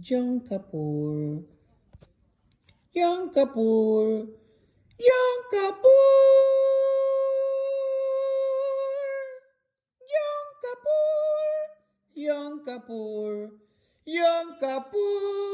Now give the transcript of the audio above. Jom Kapoor. Jom Kapoor. Jom Kapoor. Jom Kapoor. Jom Kapoor. Jom Kapoor.